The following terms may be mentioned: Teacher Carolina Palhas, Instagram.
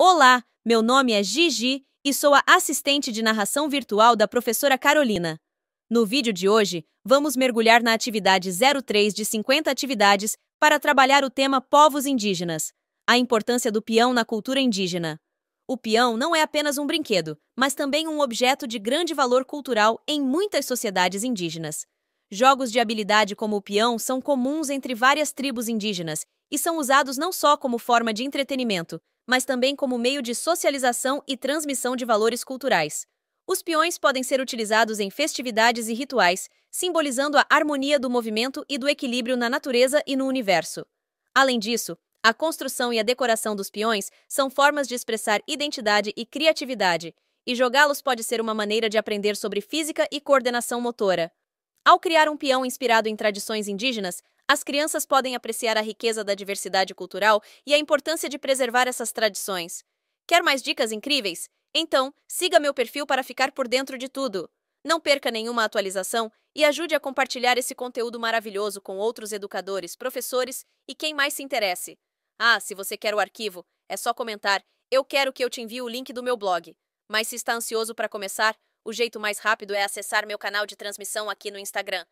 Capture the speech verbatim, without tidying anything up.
Olá, meu nome é Gigi e sou a assistente de narração virtual da professora Carolina. No vídeo de hoje, vamos mergulhar na atividade três de cinquenta atividades para trabalhar o tema Povos Indígenas, a importância do peão na cultura indígena. O peão não é apenas um brinquedo, mas também um objeto de grande valor cultural em muitas sociedades indígenas. Jogos de habilidade como o peão são comuns entre várias tribos indígenas e são usados não só como forma de entretenimento, mas também como meio de socialização e transmissão de valores culturais. Os peões podem ser utilizados em festividades e rituais, simbolizando a harmonia do movimento e do equilíbrio na natureza e no universo. Além disso, a construção e a decoração dos peões são formas de expressar identidade e criatividade, e jogá-los pode ser uma maneira de aprender sobre física e coordenação motora. Ao criar um peão inspirado em tradições indígenas, as crianças podem apreciar a riqueza da diversidade cultural e a importância de preservar essas tradições. Quer mais dicas incríveis? Então, siga meu perfil para ficar por dentro de tudo. Não perca nenhuma atualização e ajude a compartilhar esse conteúdo maravilhoso com outros educadores, professores e quem mais se interesse. Ah, se você quer o arquivo, é só comentar, eu quero que eu te envie o link do meu blog. Mas se está ansioso para começar, o jeito mais rápido é acessar meu canal de transmissão aqui no Instagram.